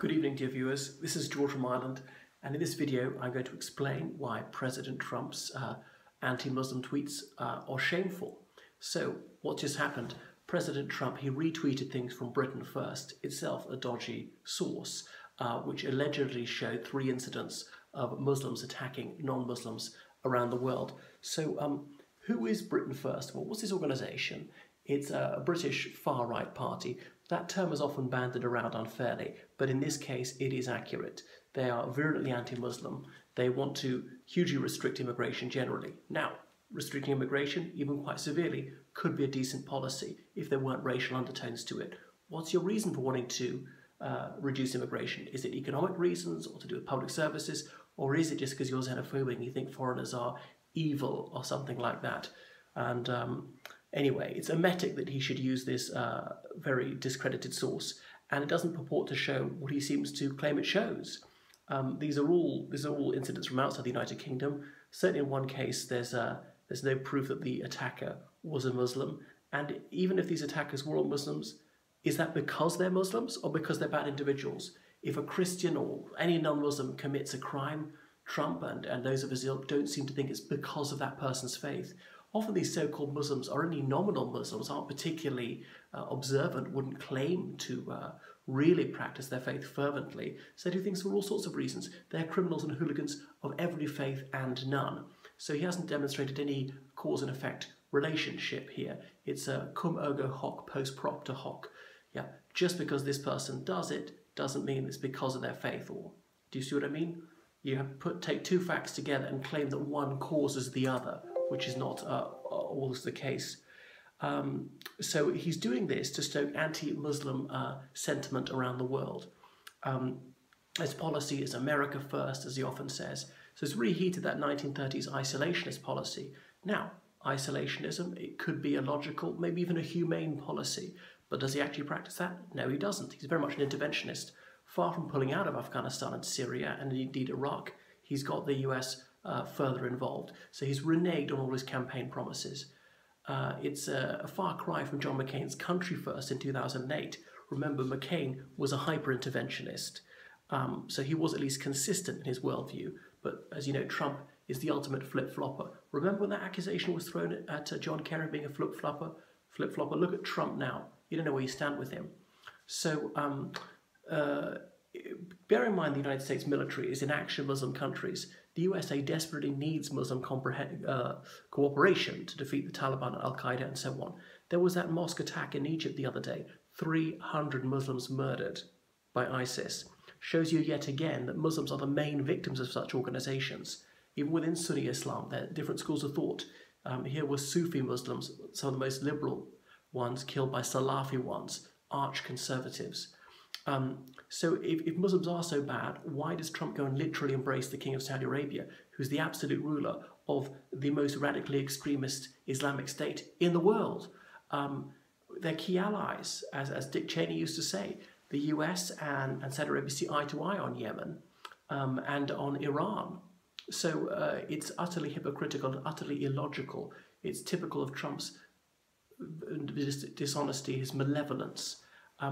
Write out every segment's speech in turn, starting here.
Good evening, dear viewers. This is George from Ireland, and in this video I'm going to explain why President Trump's anti-Muslim tweets are shameful. So, what just happened? President Trump, he retweeted things from Britain First, itself a dodgy source, which allegedly showed 3 incidents of Muslims attacking non-Muslims around the world. So, who is Britain First? Well, what's this organisation? It's a British far-right party. That term is often bandied around unfairly, but in this case it is accurate. They are virulently anti-Muslim. They want to hugely restrict immigration generally. Now, restricting immigration, even quite severely, could be a decent policy if there weren't racial undertones to it. What's your reason for wanting to reduce immigration? Is it economic reasons, or to do with public services, or is it just because you're xenophobic and you think foreigners are evil or something like that? And anyway, it's emetic that he should use this very discredited source, and it doesn't purport to show what he seems to claim it shows. These are all incidents from outside the United Kingdom. Certainly in one case there's no proof that the attacker was a Muslim, and even if these attackers were all Muslims, is that because they're Muslims or because they're bad individuals? If a Christian or any non-Muslim commits a crime, Trump and those of his ilk don't seem to think it's because of that person's faith. Often these so-called Muslims are only nominal Muslims, aren't particularly observant, wouldn't claim to really practice their faith fervently. So they do things for all sorts of reasons. They're criminals and hooligans of every faith and none. So he hasn't demonstrated any cause and effect relationship here. It's a cum ergo hoc post propter hoc. Yeah, just because this person does it doesn't mean it's because of their faith. Or do you see what I mean? You have to take two facts together and claim that one causes the other, which is not always the case. So he's doing this to stoke anti-Muslim sentiment around the world. His policy is America first, as he often says. So it's reheated that 1930s isolationist policy. Now, isolationism, it could be a logical, maybe even a humane policy, but does he actually practice that? No, he doesn't. He's very much an interventionist. Far from pulling out of Afghanistan and Syria and indeed Iraq, he's got the US further involved. So he's reneged on all his campaign promises. It's a far cry from John McCain's country first in 2008. Remember, McCain was a hyper-interventionist, so he was at least consistent in his worldview. But as you know, Trump is the ultimate flip-flopper. Remember when that accusation was thrown at John Kerry being a flip-flopper? Flip-flopper. Look at Trump now. You don't know where you stand with him. So bear in mind the United States military is in action in Muslim countries. The USA desperately needs Muslim cooperation to defeat the Taliban and Al-Qaeda and so on. There was that mosque attack in Egypt the other day. 300 Muslims murdered by ISIS. Shows you yet again that Muslims are the main victims of such organizations. Even within Sunni Islam, there are different schools of thought. Here were Sufi Muslims, some of the most liberal ones, killed by Salafi ones, arch-conservatives. So if Muslims are so bad, why does Trump go and literally embrace the King of Saudi Arabia, who's the absolute ruler of the most radically extremist Islamic state in the world? They're key allies, as Dick Cheney used to say. The US and Saudi Arabia see eye to eye on Yemen and on Iran. So it's utterly hypocritical and utterly illogical. It's typical of Trump's dishonesty, his malevolence.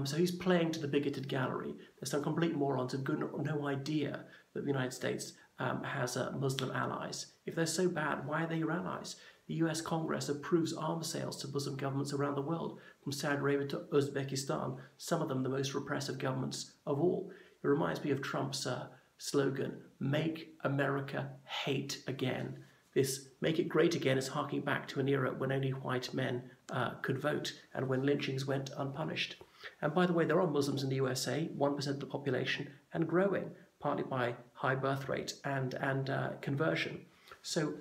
So he's playing to the bigoted gallery. There's some complete morons who've got no idea that the United States has Muslim allies. If they're so bad, why are they your allies? The US Congress approves arms sales to Muslim governments around the world, from Saudi Arabia to Uzbekistan, some of them the most repressive governments of all. It reminds me of Trump's slogan, "Make America Hate Again." This "make it great again" is harking back to an era when only white men could vote and when lynchings went unpunished. And by the way, there are Muslims in the USA, 1% of the population, and growing, partly by high birth rate and conversion. So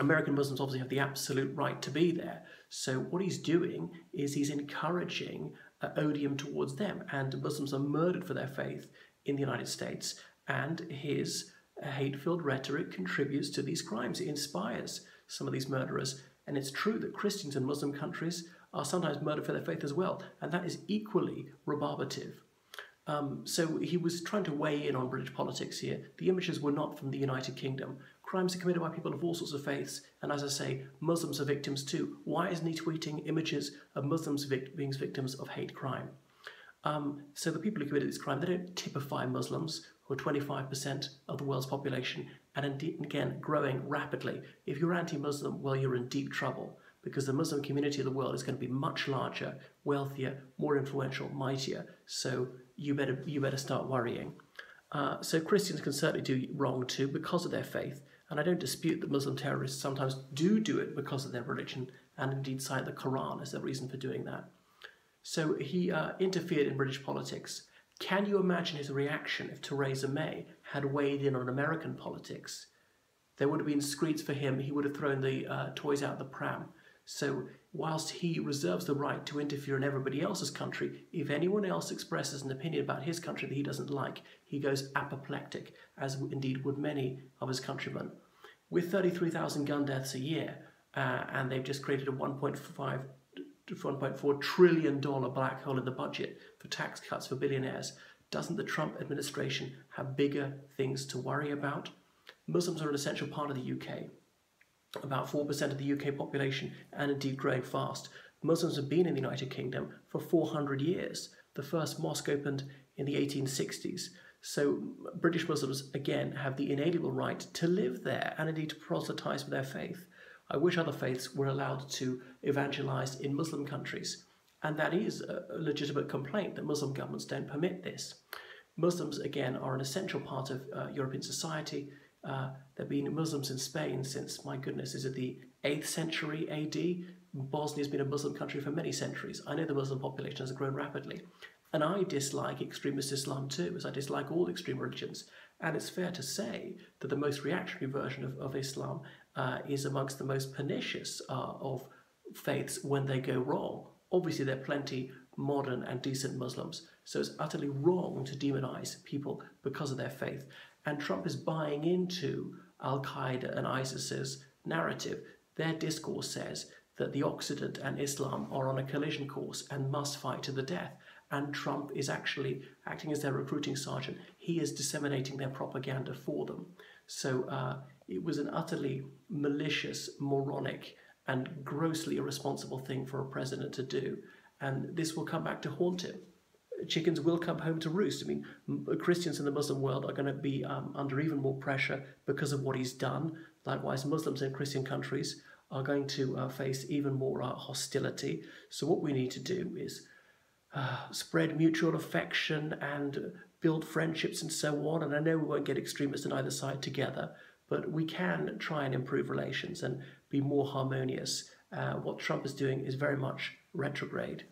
American Muslims obviously have the absolute right to be there. So what he's doing is he's encouraging odium towards them, and Muslims are murdered for their faith in the United States, and his hate-filled rhetoric contributes to these crimes. It inspires some of these murderers, and it's true that Christians in Muslim countries are sometimes murdered for their faith as well, and that is equally rebarbative. So he was trying to weigh in on British politics here. The images were not from the United Kingdom. Crimes are committed by people of all sorts of faiths, and as I say, Muslims are victims too. Why isn't he tweeting images of Muslims being victims of hate crime? So the people who committed this crime, they don't typify Muslims, who are 25% of the world's population, and indeed, again, growing rapidly. If you're anti-Muslim, well, you're in deep trouble, because the Muslim community of the world is going to be much larger, wealthier, more influential, mightier. So you better start worrying. So Christians can certainly do wrong too because of their faith. And I don't dispute that Muslim terrorists sometimes do it because of their religion, and indeed cite the Quran as the reason for doing that. So he interfered in British politics. Can you imagine his reaction if Theresa May had weighed in on American politics? There would have been screeds for him. He would have thrown the toys out the pram. So whilst he reserves the right to interfere in everybody else's country, if anyone else expresses an opinion about his country that he doesn't like, he goes apoplectic, as indeed would many of his countrymen. With 33,000 gun deaths a year, and they've just created a $1.4 trillion black hole in the budget for tax cuts for billionaires, doesn't the Trump administration have bigger things to worry about? Muslims are an essential part of the UK. About 4% of the UK population, and indeed growing fast. Muslims have been in the United Kingdom for 400 years. The first mosque opened in the 1860s. So British Muslims, again, have the inalienable right to live there and indeed to proselytize for their faith. I wish other faiths were allowed to evangelize in Muslim countries. And that is a legitimate complaint that Muslim governments don't permit this. Muslims, again, are an essential part of European society. There have been Muslims in Spain since, my goodness, is it the 8th century AD? Bosnia has been a Muslim country for many centuries. I know the Muslim population has grown rapidly. And I dislike extremist Islam too, as I dislike all extreme religions. And it's fair to say that the most reactionary version of Islam is amongst the most pernicious of faiths when they go wrong. Obviously, there are plenty modern and decent Muslims. So it's utterly wrong to demonize people because of their faith. And Trump is buying into Al-Qaeda and ISIS's narrative. Their discourse says that the Occident and Islam are on a collision course and must fight to the death. And Trump is actually acting as their recruiting sergeant. He is disseminating their propaganda for them. So it was an utterly malicious, moronic, and grossly irresponsible thing for a president to do. And this will come back to haunt him. Chickens will come home to roost. I mean, Christians in the Muslim world are going to be under even more pressure because of what he's done. Likewise, Muslims in Christian countries are going to face even more hostility. So what we need to do is spread mutual affection and build friendships and so on. And I know we won't get extremists on either side together, but we can try and improve relations and be more harmonious. What Trump is doing is very much retrograde.